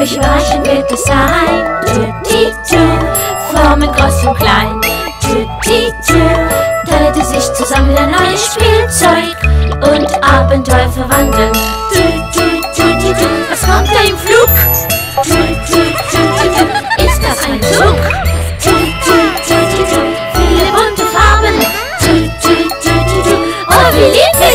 Welche Weichen wird es sein? Tutti-tu, Formen groß und klein. Tutti-tu, teilte sich zusammen ein neues Spielzeug und Abenteuer verwandeln. Tutti-tu-tu-tu, was kommt da im Flug? Tutti-tu-tu-tu, ist das ein Zug? Tutti-tu-tu-tu, viele bunte Farben. Tutti-tu-tu-tu, oh wie lieb wir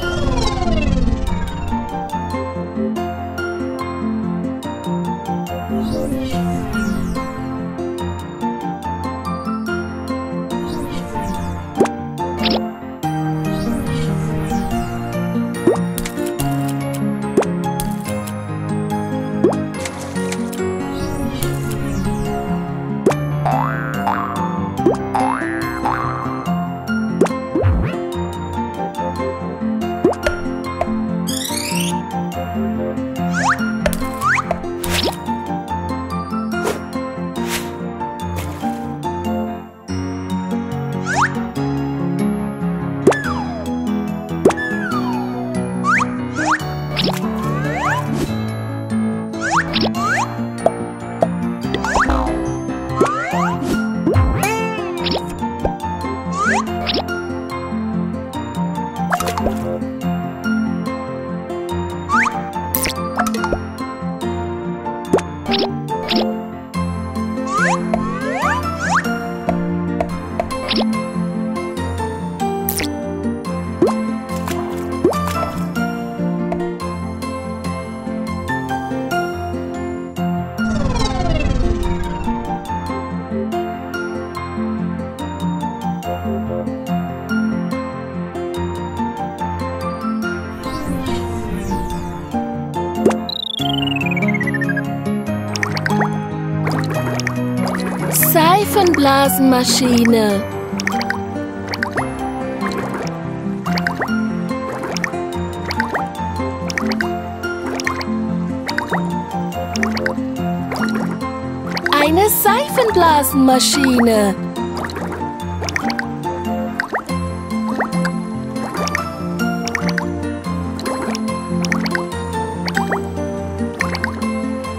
Seifenblasenmaschine. Eine Seifenblasenmaschine.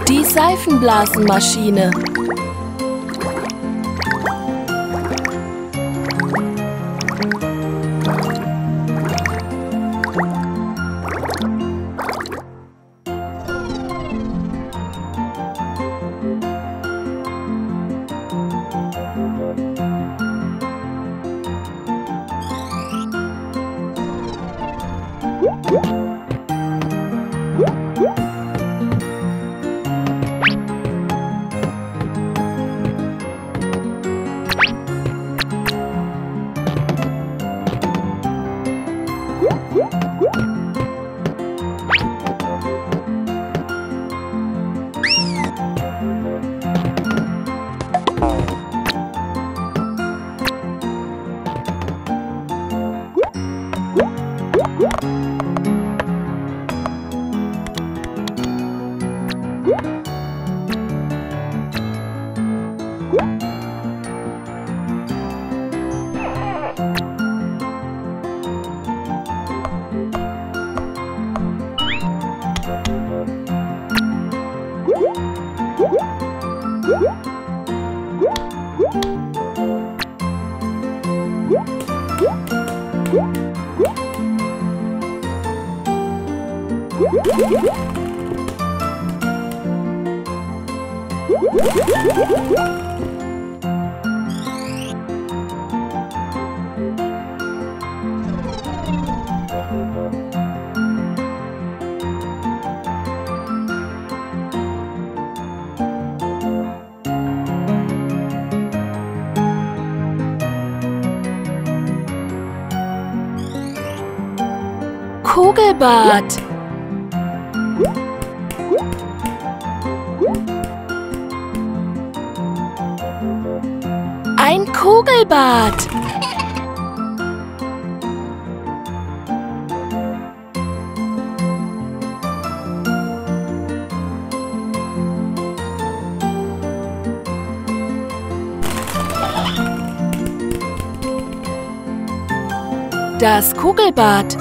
Die Seifenblasenmaschine. Kugelbad. Ein Kugelbad. Das Kugelbad.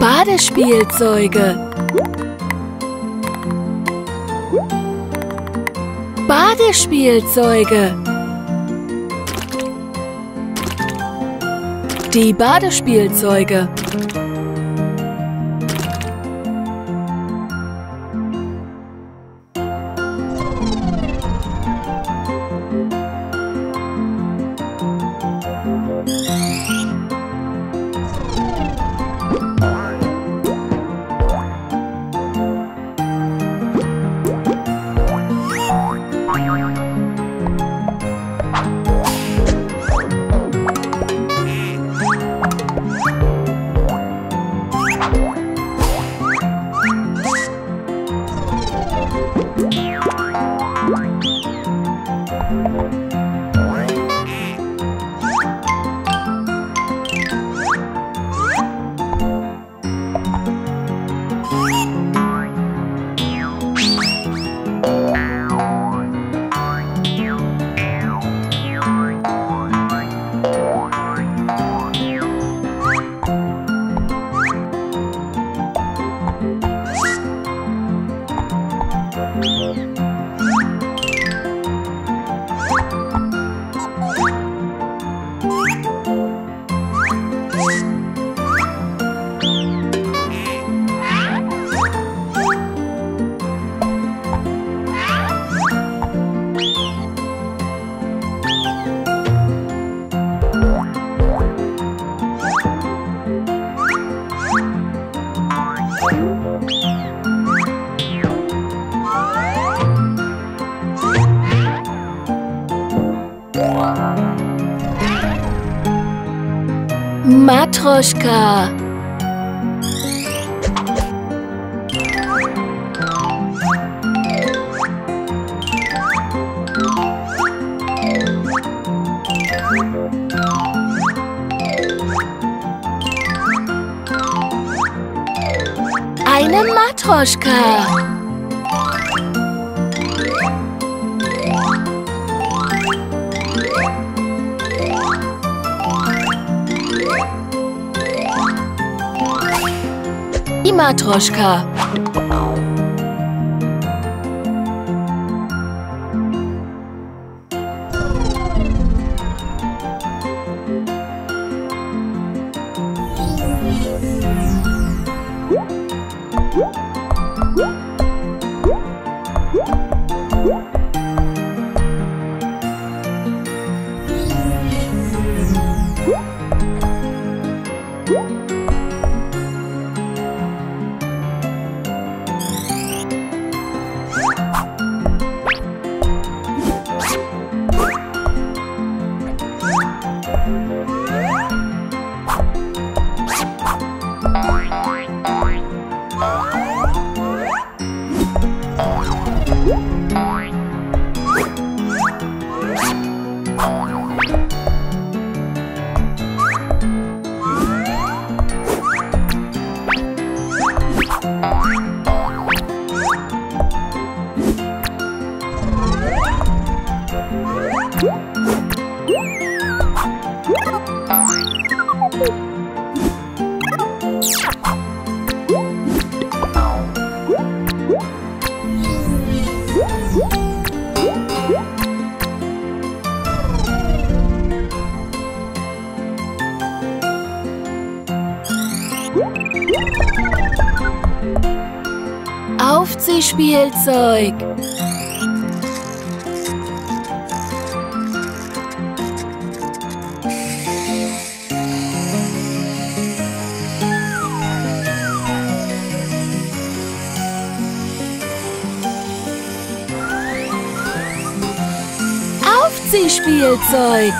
Badespielzeuge. Die Badespielzeuge. Matroschka. Eine Matroschka. Matroschka. Ausziehspielzeug. Aufziehspielzeug.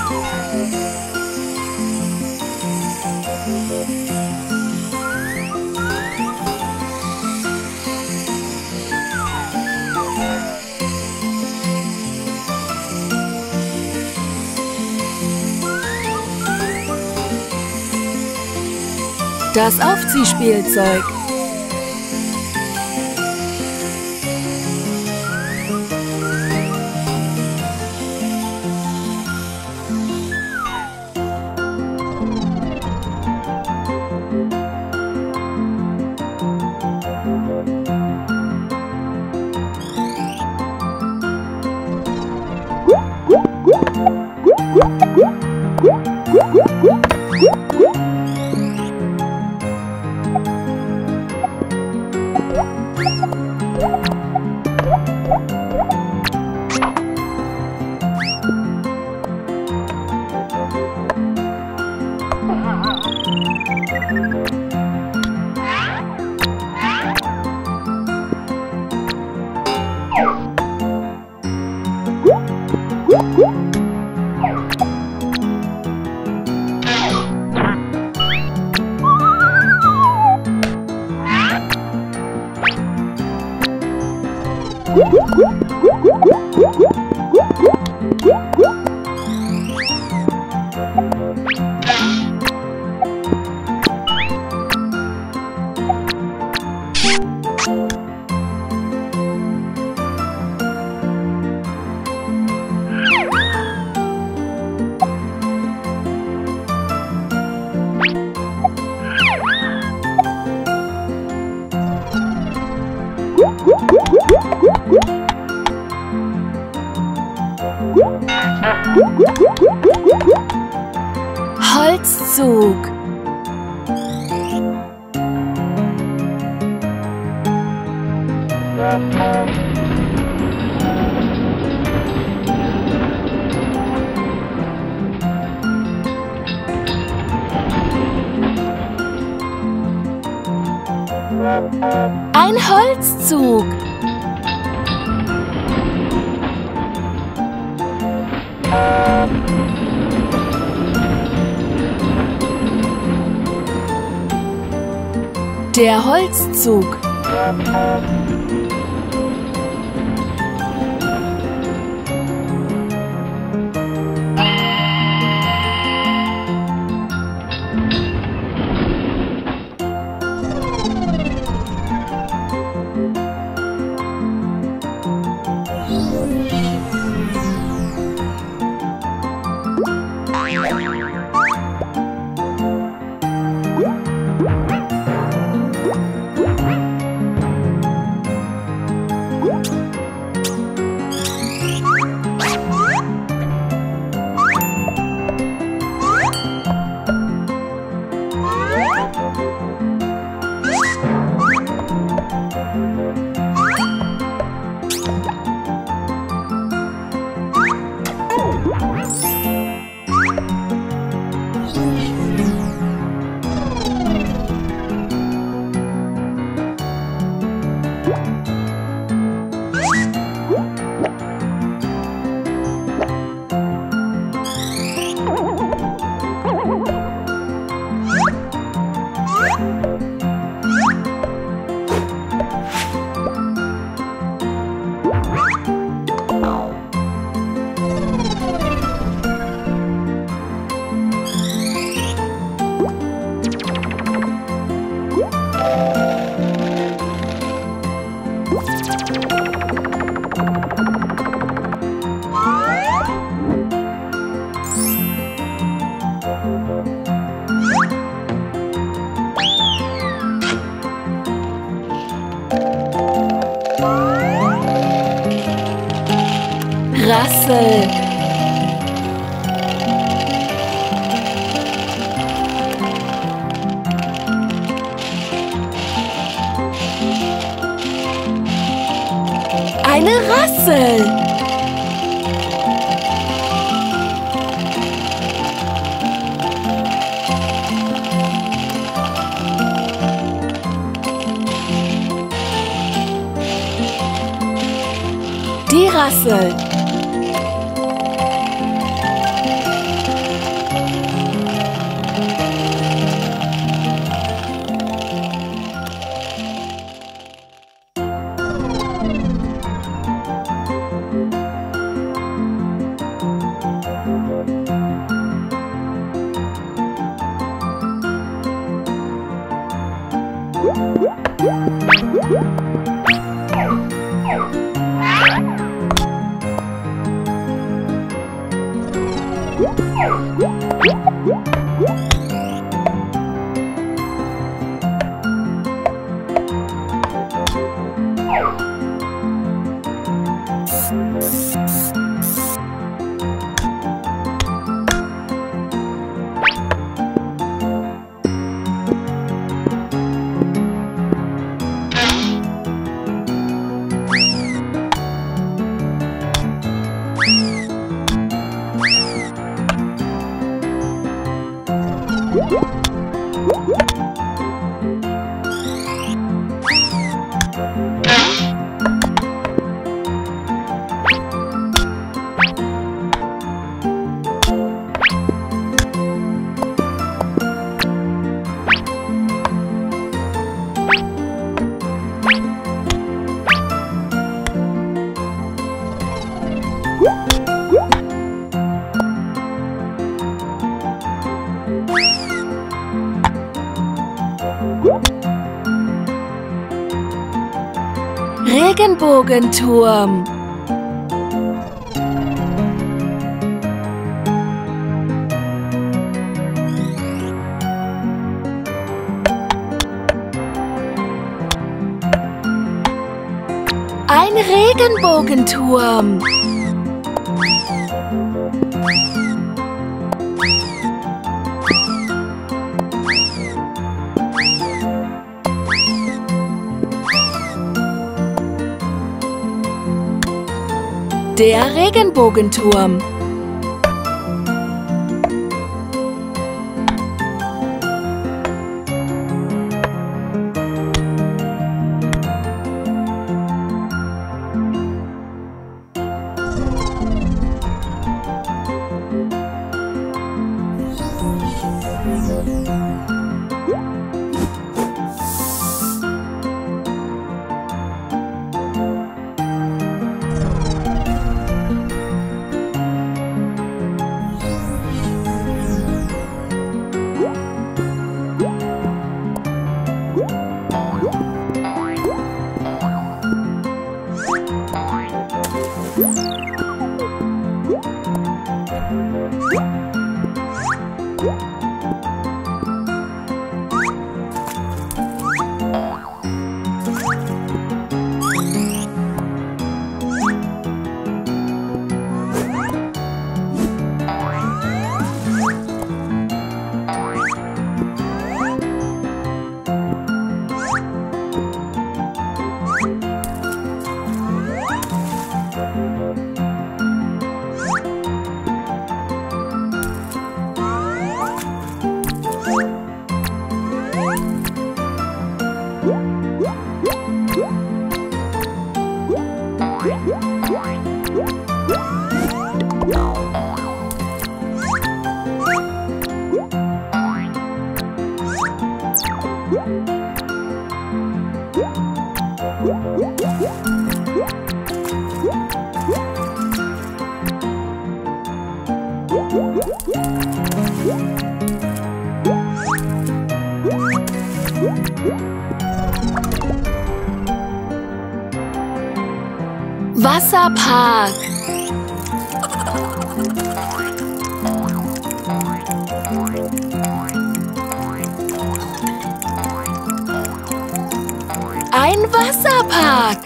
Das Aufziehspielzeug. Holzzug. Ein Holzzug. Der Holzzug. basteln. Regenbogenturm. Ein Regenbogenturm. Der Regenbogenturm. Wasserpark. Ein Wasserpark.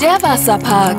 Der Wasserpark.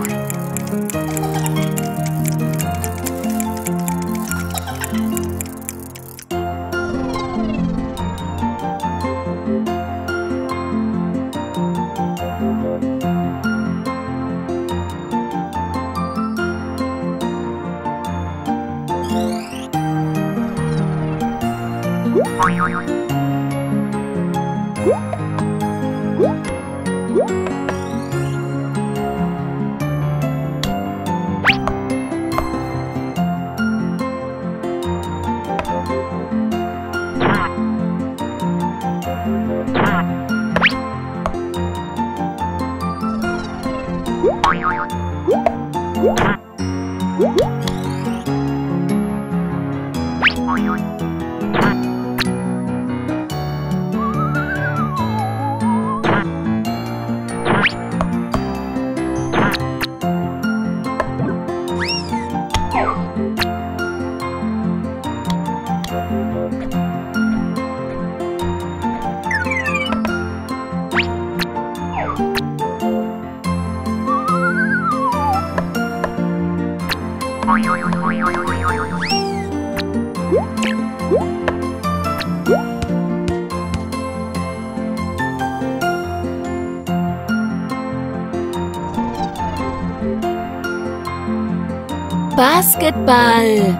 Basketball.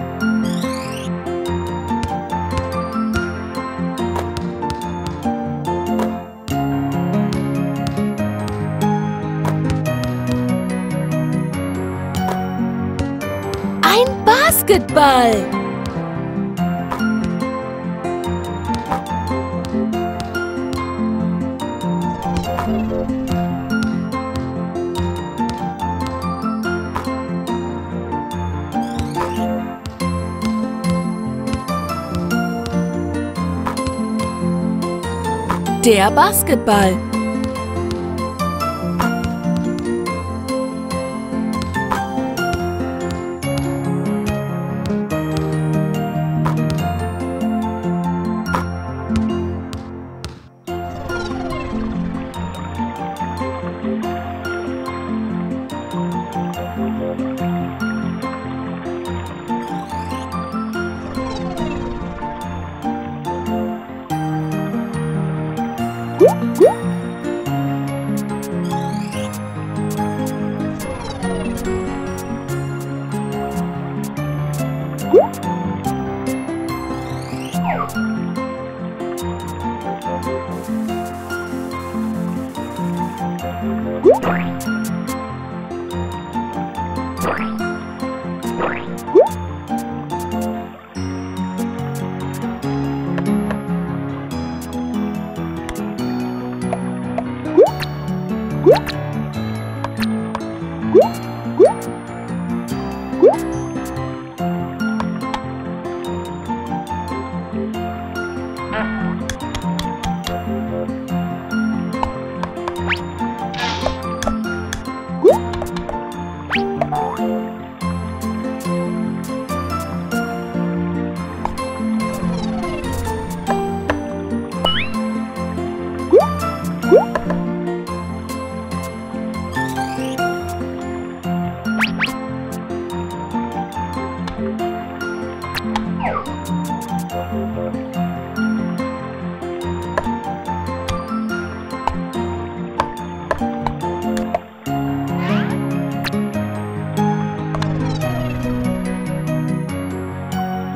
Ein Basketball. Der Basketball.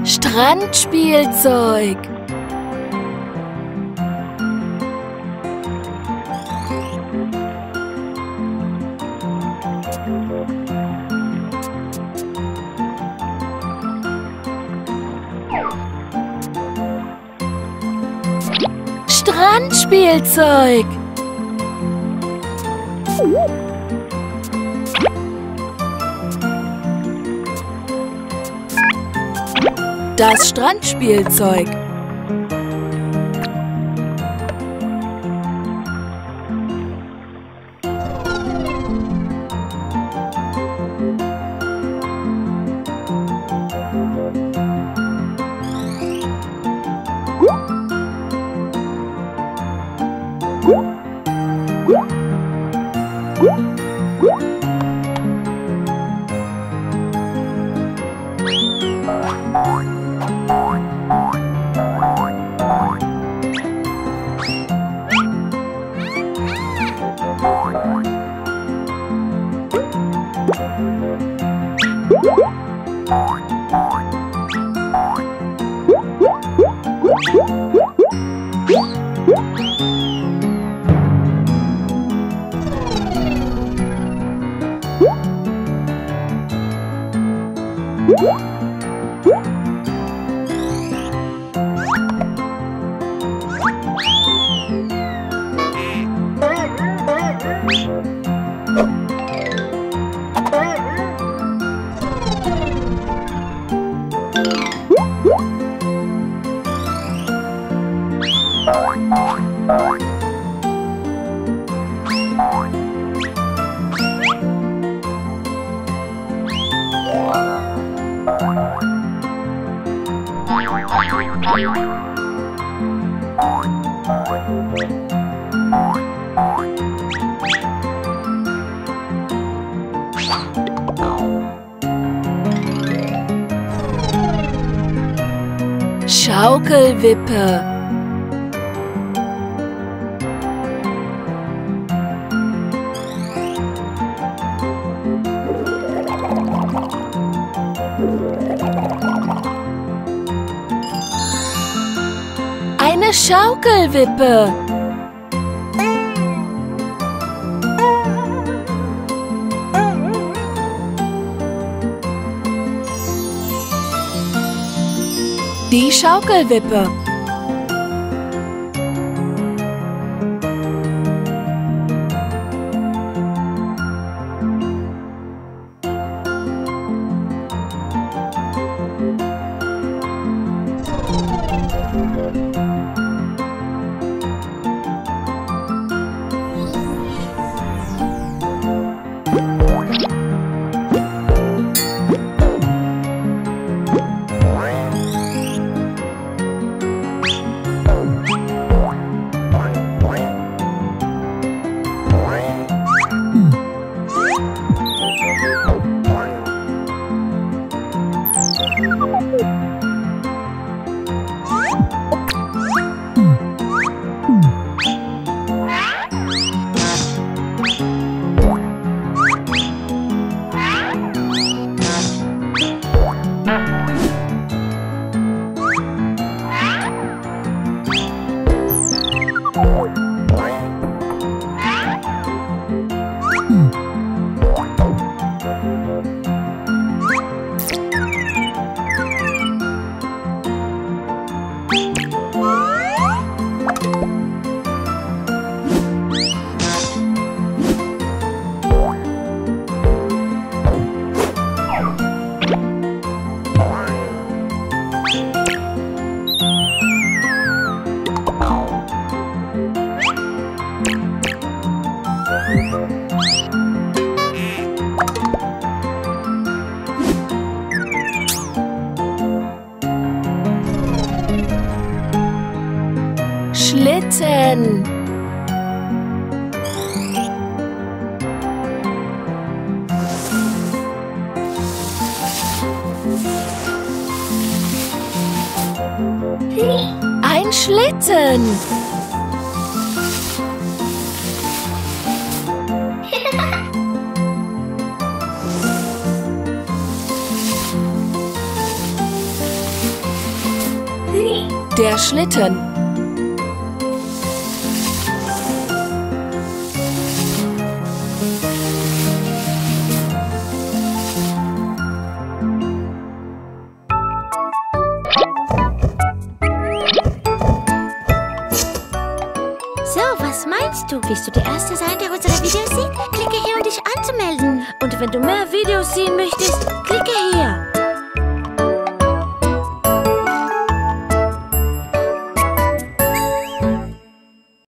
Strandspielzeug. Strandspielzeug. Das Strandspielzeug. Schaukelwippe. Eine Schaukelwippe. Die Schaukelwippe. Schlitten. Ein Schlitten. Der Schlitten. Willst du der Erste sein, der unsere Videos sieht? Klicke hier, um dich anzumelden. Und wenn du mehr Videos sehen möchtest, klicke hier.